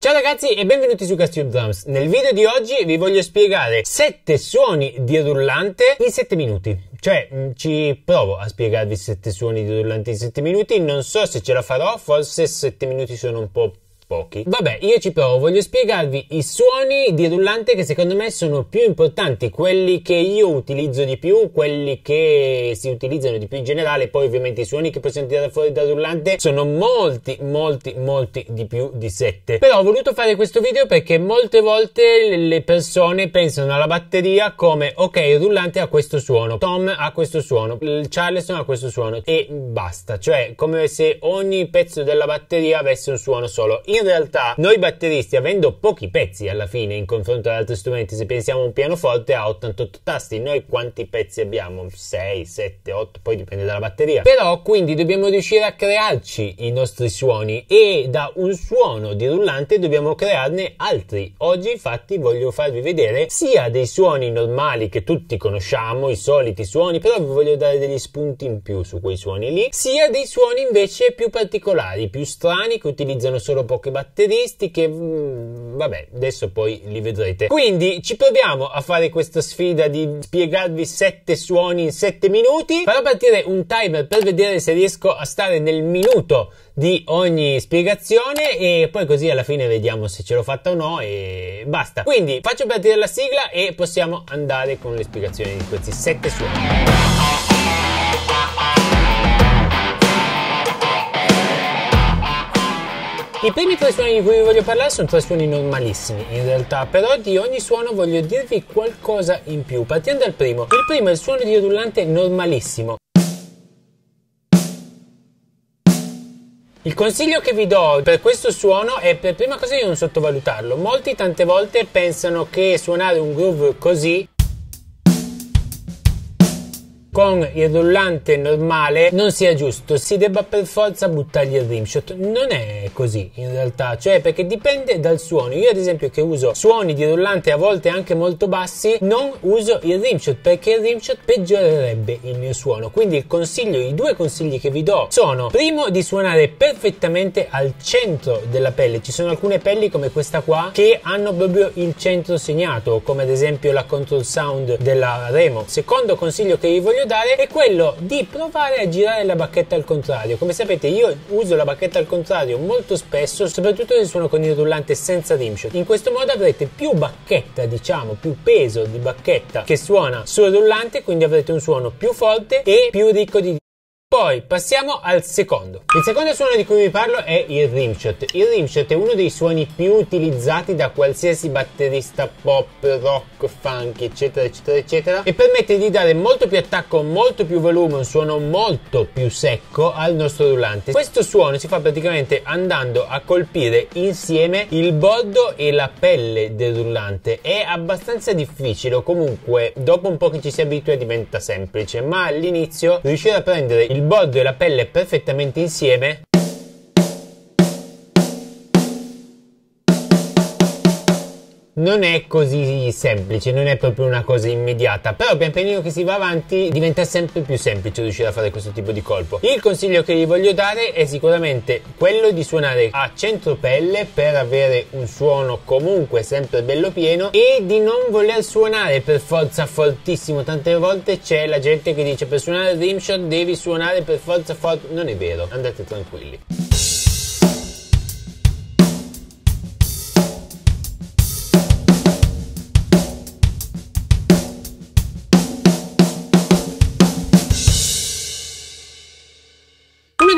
Ciao ragazzi e benvenuti su GasTube Drums. Nel video di oggi vi voglio spiegare 7 suoni di rullante in 7 minuti. Cioè, ci provo a spiegarvi 7 suoni di rullante in 7 minuti. Non so se ce la farò, forse 7 minuti sono un po' pochi. Vabbè, io ci provo, voglio spiegarvi i suoni di rullante che secondo me sono più importanti, quelli che io utilizzo di più, quelli che si utilizzano di più in generale. Poi ovviamente i suoni che possiamo tirare fuori dal rullante sono molti di più di 7. Però ho voluto fare questo video perché molte volte le persone pensano alla batteria come: ok, il rullante ha questo suono, Tom ha questo suono, il Charleston ha questo suono e basta, cioè come se ogni pezzo della batteria avesse un suono solo. In realtà noi batteristi, avendo pochi pezzi alla fine in confronto ad altri strumenti, se pensiamo a un pianoforte ha 88 tasti, noi quanti pezzi abbiamo? 6, 7, 8, poi dipende dalla batteria. Però quindi dobbiamo riuscire a crearci i nostri suoni e da un suono di rullante dobbiamo crearne altri. Oggi infatti voglio farvi vedere sia dei suoni normali che tutti conosciamo, i soliti suoni, però vi voglio dare degli spunti in più su quei suoni lì, sia dei suoni invece più particolari, più strani, che utilizzano solo pochi batteristi, che vabbè, adesso poi li vedrete. Quindi ci proviamo a fare questa sfida di spiegarvi 7 suoni in 7 minuti. Farò partire un timer per vedere se riesco a stare nel minuto di ogni spiegazione e poi così alla fine vediamo se ce l'ho fatta o no e basta. Quindi faccio partire la sigla e possiamo andare con le spiegazioni di questi 7 suoni. I primi 3 suoni di cui vi voglio parlare sono 3 suoni normalissimi in realtà, però di ogni suono voglio dirvi qualcosa in più. Partiamo dal primo. Il primo è il suono di rullante normalissimo. Il consiglio che vi do per questo suono è, per prima cosa, di non sottovalutarlo. Molti tante volte pensano che suonare un groove così con il rullante normale non sia giusto, si debba per forza buttargli il rimshot. Non è così in realtà, cioè, perché dipende dal suono. Io ad esempio, che uso suoni di rullante a volte anche molto bassi, non uso il rimshot perché il rimshot peggiorerebbe il mio suono. Quindi il consiglio, i 2 consigli che vi do sono: primo, di suonare perfettamente al centro della pelle. Ci sono alcune pelli come questa qua che hanno proprio il centro segnato, come ad esempio la control sound della Remo. Secondo consiglio che vi voglio dare è quello di provare a girare la bacchetta al contrario. Come sapete, io uso la bacchetta al contrario molto spesso, soprattutto se suono con il rullante senza rimshot. In questo modo avrete più bacchetta, diciamo più peso di bacchetta che suona sul rullante, quindi avrete un suono più forte e più ricco di... Poi passiamo al secondo. Il secondo suono di cui vi parlo è il rimshot. Il rimshot è uno dei suoni più utilizzati da qualsiasi batterista pop, rock, funk, eccetera eccetera eccetera, e permette di dare molto più attacco, molto più volume, un suono molto più secco al nostro rullante. Questo suono si fa praticamente andando a colpire insieme il bordo e la pelle del rullante. È abbastanza difficile, o comunque dopo un po' che ci si abitua diventa semplice, ma all'inizio riuscire a prendere il bordo e la pelle perfettamente insieme non è così semplice, non è proprio una cosa immediata, però pian pianino che si va avanti diventa sempre più semplice riuscire a fare questo tipo di colpo. Il consiglio che vi voglio dare è sicuramente quello di suonare a centro pelle per avere un suono comunque sempre bello pieno e di non voler suonare per forza fortissimo. Tante volte c'è la gente che dice: per suonare il rimshot devi suonare per forza forte. Non è vero, andate tranquilli.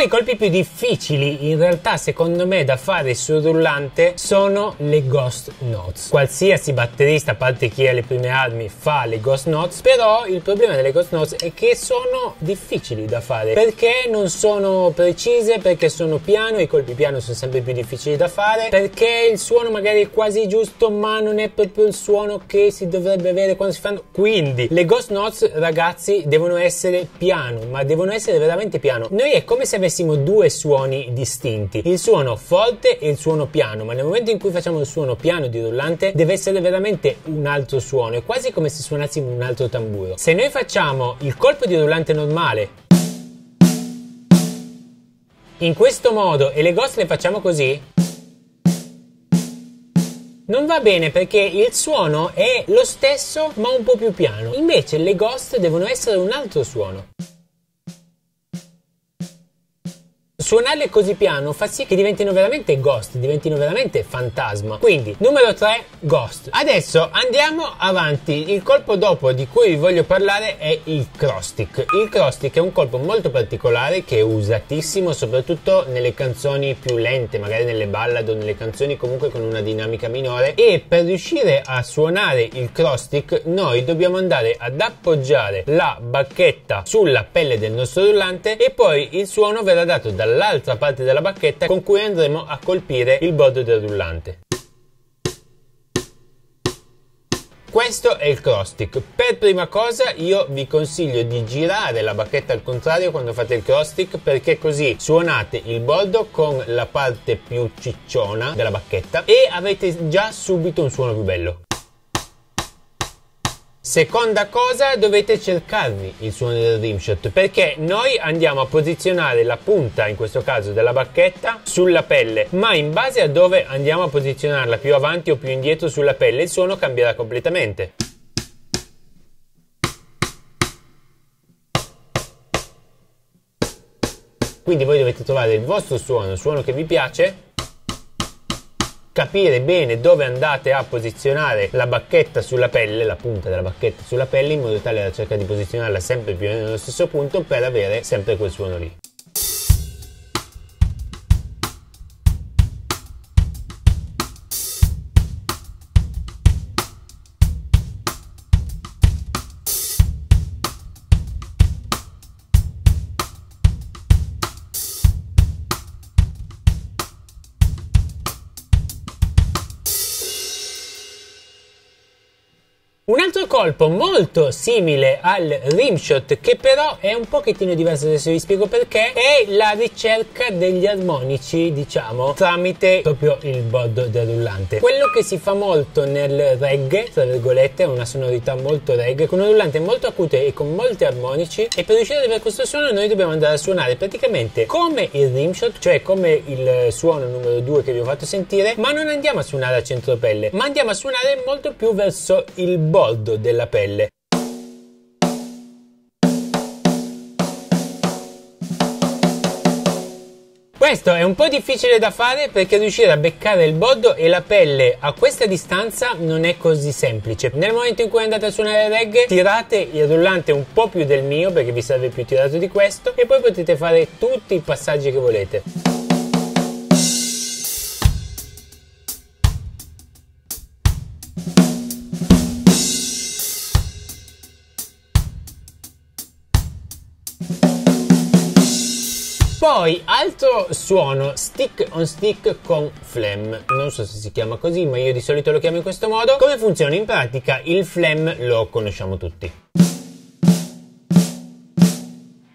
I colpi più difficili in realtà secondo me da fare sul rullante sono le ghost notes. Qualsiasi batterista, a parte chi ha le prime armi, fa le ghost notes, però il problema delle ghost notes è che sono difficili da fare perché non sono precise, perché sono piano, i colpi piano sono sempre più difficili da fare, perché il suono magari è quasi giusto ma non è proprio il suono che si dovrebbe avere quando si fanno. Quindi le ghost notes, ragazzi, devono essere piano, ma devono essere veramente piano. Noi è come se avessimo 2 suoni distinti, il suono forte e il suono piano, ma nel momento in cui facciamo il suono piano di rullante deve essere veramente un altro suono, è quasi come se suonassimo un altro tamburo. Se noi facciamo il colpo di rullante normale in questo modo e le ghost le facciamo così, non va bene perché il suono è lo stesso ma un po' più piano, invece le ghost devono essere un altro suono. Suonarle così piano fa sì che diventino veramente ghost, diventino veramente fantasma. Quindi numero 3, ghost. Adesso andiamo avanti. Il colpo dopo di cui vi voglio parlare è il cross stick. Il cross stick è un colpo molto particolare che è usatissimo soprattutto nelle canzoni più lente, magari nelle ballad o nelle canzoni comunque con una dinamica minore, e per riuscire a suonare il cross stick noi dobbiamo andare ad appoggiare la bacchetta sulla pelle del nostro rullante e poi il suono verrà dato dalla l'altra parte della bacchetta con cui andremo a colpire il bordo del rullante. Questo è il cross stick. Per prima cosa io vi consiglio di girare la bacchetta al contrario quando fate il cross stick, perché così suonate il bordo con la parte più cicciona della bacchetta e avete già subito un suono più bello. Seconda cosa, dovete cercarvi il suono del rimshot, perché noi andiamo a posizionare la punta, in questo caso della bacchetta, sulla pelle, ma in base a dove andiamo a posizionarla, più avanti o più indietro sulla pelle, il suono cambierà completamente. Quindi voi dovete trovare il vostro suono, il suono che vi piace, capire bene dove andate a posizionare la bacchetta sulla pelle, la punta della bacchetta sulla pelle, in modo tale da cercare di posizionarla sempre più nello stesso punto per avere sempre quel suono lì. Un altro colpo molto simile al rimshot, che però è un pochettino diverso, adesso vi spiego perché, è la ricerca degli armonici, diciamo, tramite proprio il bordo del rullante. Quello che si fa molto nel reggae, tra virgolette, è una sonorità molto reggae, con un rullante molto acuto e con molti armonici, e per riuscire ad avere questo suono noi dobbiamo andare a suonare praticamente come il rimshot, cioè come il suono numero 2 che vi ho fatto sentire, ma non andiamo a suonare a centropelle, ma andiamo a suonare molto più verso il bordo della pelle. Questo è un po' difficile da fare perché riuscire a beccare il bordo e la pelle a questa distanza non è così semplice. Nel momento in cui andate a suonare reggae tirate il rullante un po' più del mio, perché vi serve più tirato di questo, e poi potete fare tutti i passaggi che volete. Poi altro suono, stick on stick con flam, non so se si chiama così ma io di solito lo chiamo in questo modo. Come funziona? In pratica il flam lo conosciamo tutti,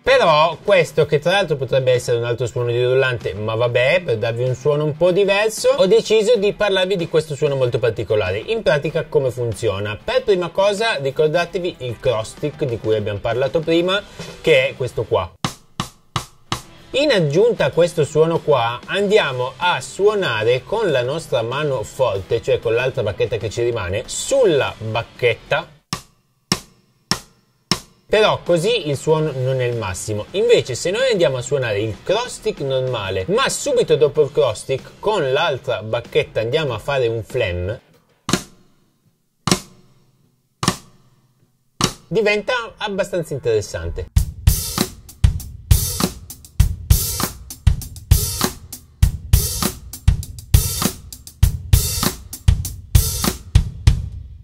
però questo, che tra l'altro potrebbe essere un altro suono di rullante, ma vabbè, per darvi un suono un po' diverso ho deciso di parlarvi di questo suono molto particolare. In pratica come funziona? Per prima cosa ricordatevi il cross stick di cui abbiamo parlato prima, che è questo qua. In aggiunta a questo suono qua andiamo a suonare con la nostra mano forte, cioè con l'altra bacchetta che ci rimane, sulla bacchetta, però così il suono non è il massimo. Invece se noi andiamo a suonare il cross stick normale, ma subito dopo il cross stick con l'altra bacchetta andiamo a fare un flam, diventa abbastanza interessante.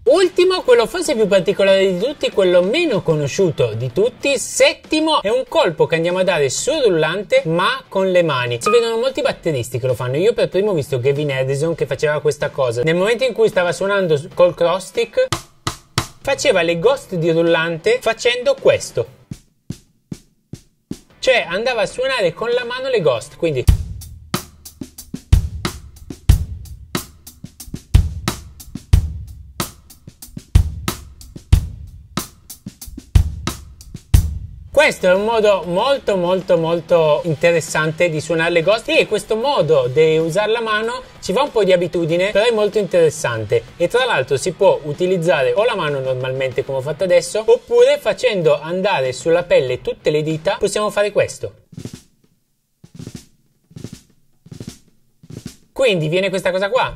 Ultimo, quello forse più particolare di tutti, quello meno conosciuto di tutti, settimo, è un colpo che andiamo a dare sul rullante ma con le mani. Si vedono molti batteristi che lo fanno, io per primo ho visto Gavin Harrison che faceva questa cosa. Nel momento in cui stava suonando col cross stick faceva le ghost di rullante facendo questo, cioè andava a suonare con la mano le ghost, quindi... Questo è un modo molto molto interessante di suonare le ghost, e questo modo di usare la mano Ci va un po' di abitudine, però è molto interessante, e tra l'altro si può utilizzare o la mano normalmente come ho fatto adesso, oppure facendo andare sulla pelle tutte le dita possiamo fare questo. Quindi viene questa cosa qua.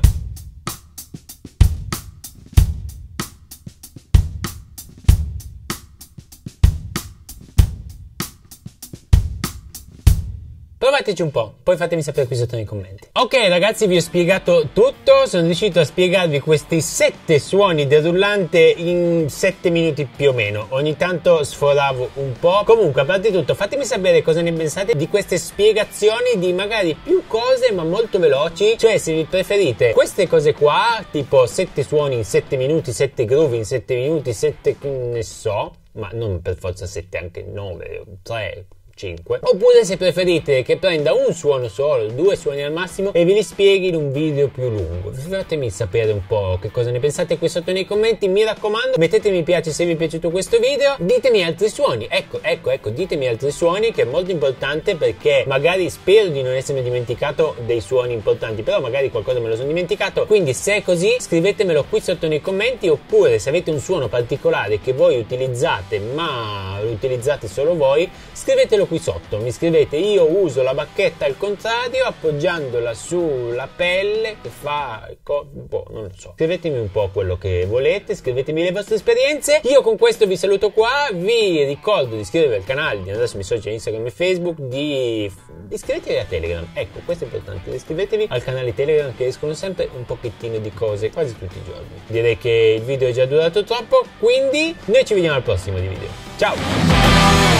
Provateci un po', poi fatemi sapere qui sotto nei commenti. Ok ragazzi, vi ho spiegato tutto, sono riuscito a spiegarvi questi 7 suoni del rullante in 7 minuti più o meno. Ogni tanto sforavo un po'. Comunque, a parte tutto, fatemi sapere cosa ne pensate di queste spiegazioni di magari più cose ma molto veloci. Cioè, se vi preferite queste cose qua, tipo 7 suoni in 7 minuti, 7 groove in 7 minuti, 7 ne so, ma non per forza 7, anche 9, 3... 5. Oppure se preferite che prenda un suono solo, 2 suoni al massimo, e ve li spieghi in un video più lungo. Fatemi sapere un po' che cosa ne pensate qui sotto nei commenti. Mi raccomando, mettete mi piace se vi è piaciuto questo video. Ditemi altri suoni, ecco, ditemi altri suoni, che è molto importante, perché magari spero di non essermi dimenticato dei suoni importanti, però magari qualcosa me lo sono dimenticato. Quindi se è così, scrivetemelo qui sotto nei commenti. Oppure se avete un suono particolare che voi utilizzate ma lo utilizzate solo voi, scrivetelo qui sotto. Mi scrivete: io uso la bacchetta al contrario appoggiandola sulla pelle che fa un po', non lo so. Scrivetemi un po' quello che volete, scrivetemi le vostre esperienze. Io con questo vi saluto qua, vi ricordo di iscrivervi al canale, di andarsi sui miei social Instagram e Facebook, di iscrivetevi a Telegram, ecco, questo è importante, iscrivetevi al canale Telegram, che escono sempre un pochettino di cose quasi tutti i giorni. Direi che il video è già durato troppo, quindi noi ci vediamo al prossimo di video. Ciao.